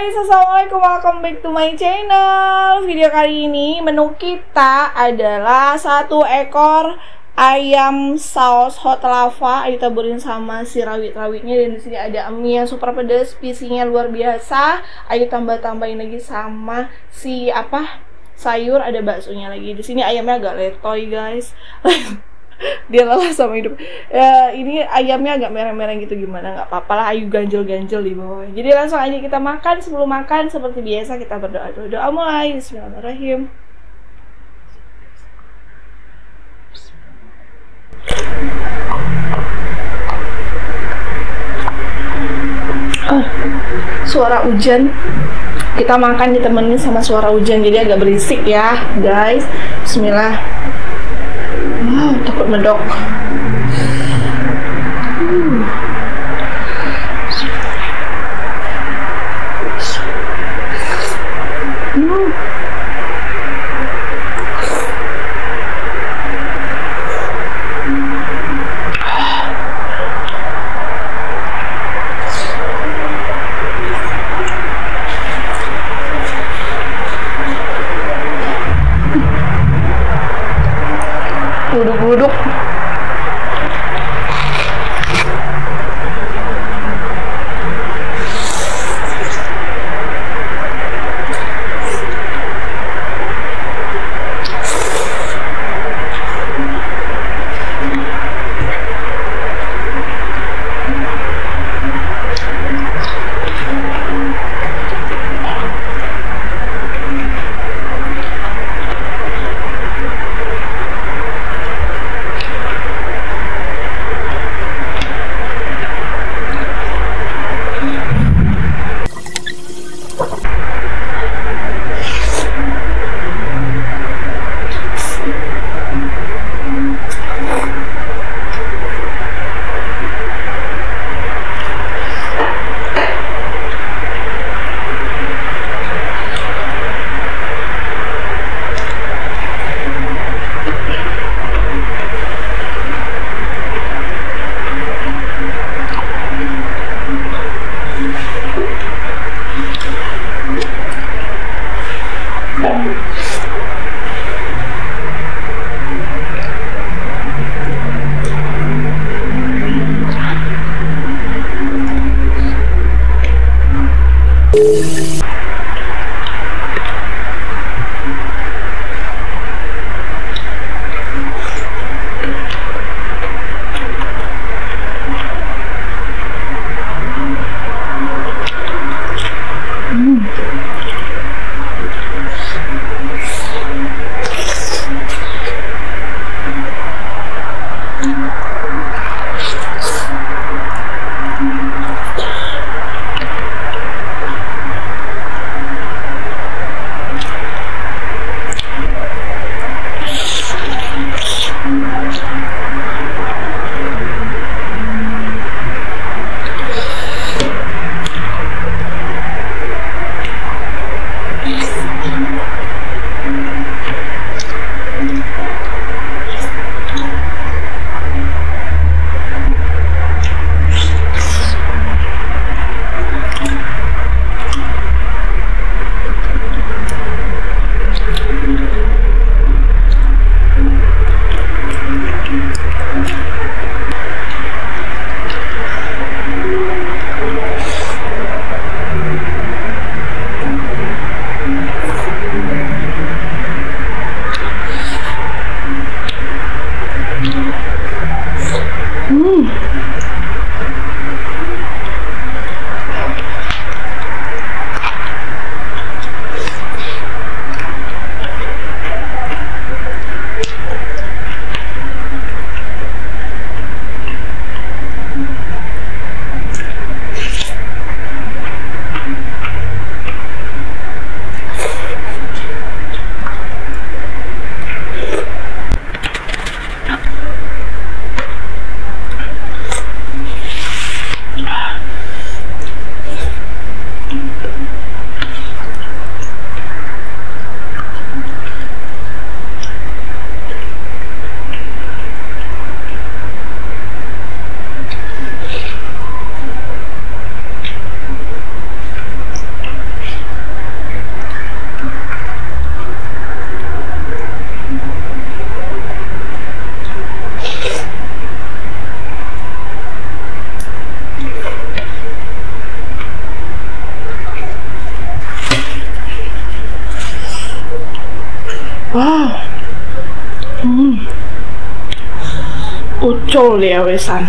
guys, assalamualaikum, welcome back to my channel. Video kali ini menu kita adalah satu ekor ayam saus hot lava ditaburin sama si rawit-rawitnya, dan di sini ada mie yang super pedas, isinya luar biasa. Ayo tambahin lagi sama si sayur, ada baksonya lagi. Di sini ayamnya agak letoy guys. Dia lelah sama hidup ya, ini ayamnya agak merah-merah gitu, gimana nggak apa-apa lah, ayu ganjel-ganjel di bawah. Jadi langsung aja kita makan. Sebelum makan seperti biasa kita berdoa dulu. Doa mulai, bismillahirrahmanirrahim. Suara hujan, kita makan ditemenin sama suara hujan jadi agak berisik ya guys. Bismillah. Wow, takut medok. Ucul ya wesan.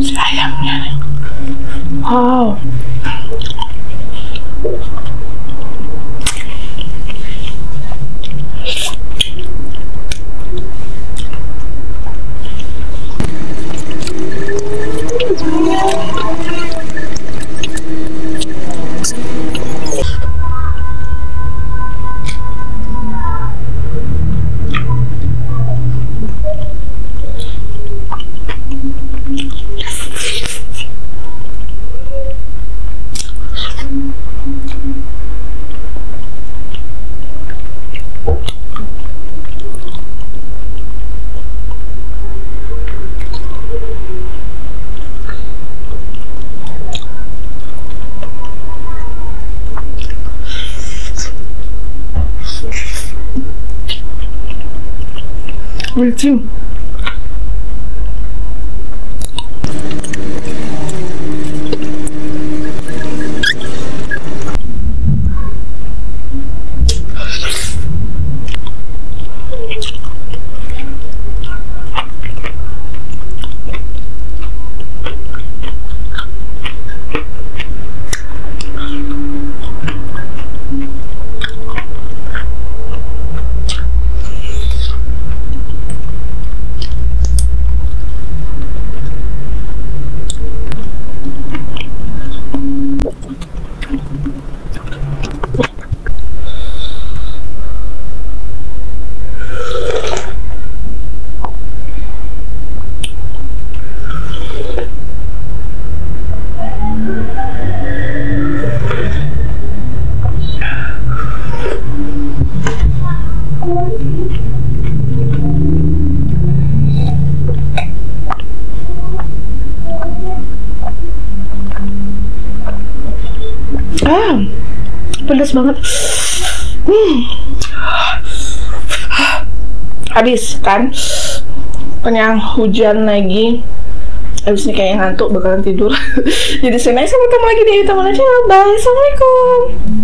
Sayangnya, wow. kucing. Pedas banget. Habis kan kenyang, hujan lagi, habis ini kayaknya ngantuk, bakalan tidur. Jadi saya naik sama teman lagi di teman aja. Bye, assalamualaikum.